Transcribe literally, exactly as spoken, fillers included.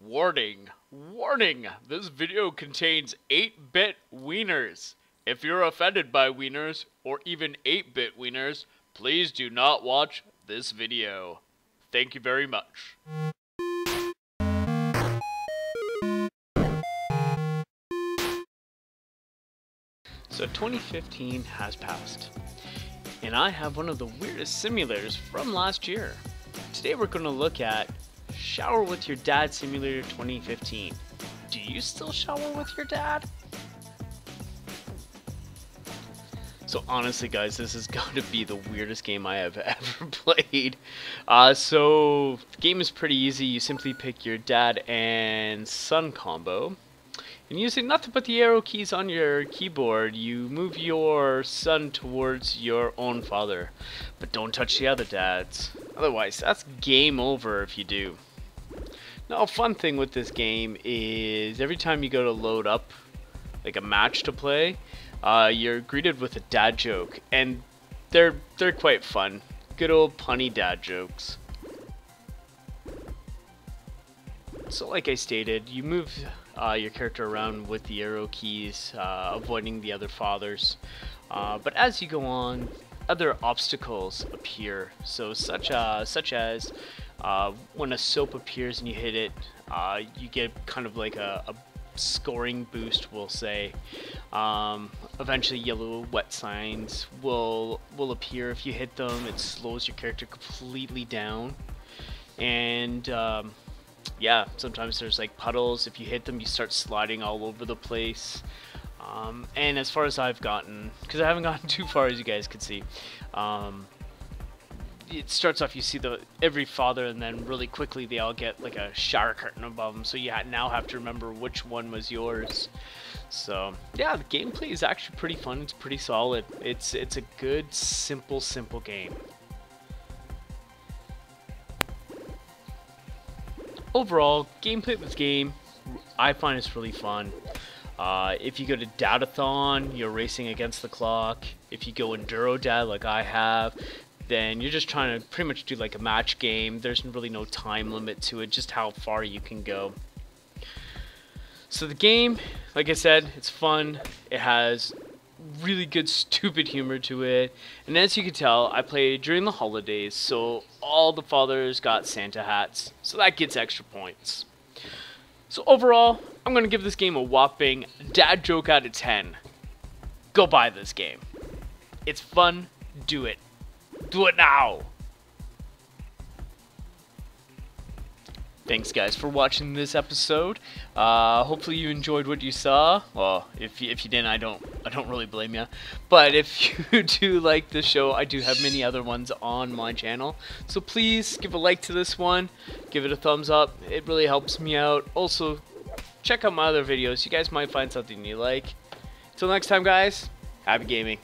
Warning, warning, this video contains eight bit wieners. If you're offended by wieners, or even eight bit wieners, please do not watch this video. Thank you very much. So twenty fifteen has passed, and I have one of the weirdest simulators from last year. Today we're going to look at Shower with your Dad Simulator twenty fifteen. Do you still shower with your dad? So honestly guys, this is going to be the weirdest game I have ever played. Uh, so the game is pretty easy. You simply pick your dad and son combo. And using nothing but the arrow keys on your keyboard, you move your son towards your own father. But don't touch the other dads. Otherwise, that's game over if you do. Now, a fun thing with this game is every time you go to load up, like a match to play, uh, you're greeted with a dad joke. And they're, they're quite fun. Good old punny dad jokes. So like I stated, you move uh, your character around with the arrow keys, uh, avoiding the other fathers. Uh, but as you go on, other obstacles appear. So such uh, such as uh, when a soap appears and you hit it, uh, you get kind of like a, a scoring boost, we'll say. Um, eventually, yellow wet signs will will appear. If you hit them, it slows your character completely down, and um, yeah, sometimes there's like puddles. If you hit them, you start sliding all over the place. Um, and as far as I've gotten, because I haven't gotten too far as you guys can see, um, it starts off you see the every father, and then really quickly they all get like a shower curtain above them, so you ha now have to remember which one was yours. So yeah, the gameplay is actually pretty fun. It's pretty solid. It's it's a good simple simple game. Overall, gameplay with game, I find it's really fun. Uh, if you go to Dadathon, you're racing against the clock. If you go Enduro Dad like I have, then you're just trying to pretty much do like a match game. There's really no time limit to it, just how far you can go. So the game, like I said, it's fun. It has really good stupid humor to it, and as you can tell, I played during the holidays, so all the fathers got Santa hats, so that gets extra points. So overall, I'm gonna give this game a whopping dad joke out of ten. Go buy this game. It's fun. Do it. Do it now. Thanks guys for watching this episode. Uh, hopefully you enjoyed what you saw. Well, if you, if you didn't, I don't I don't really blame you. But if you do like this show, I do have many other ones on my channel. So please give a like to this one. Give it a thumbs up. It really helps me out. Also, check out my other videos. You guys might find something you like. Till next time, guys. Happy gaming.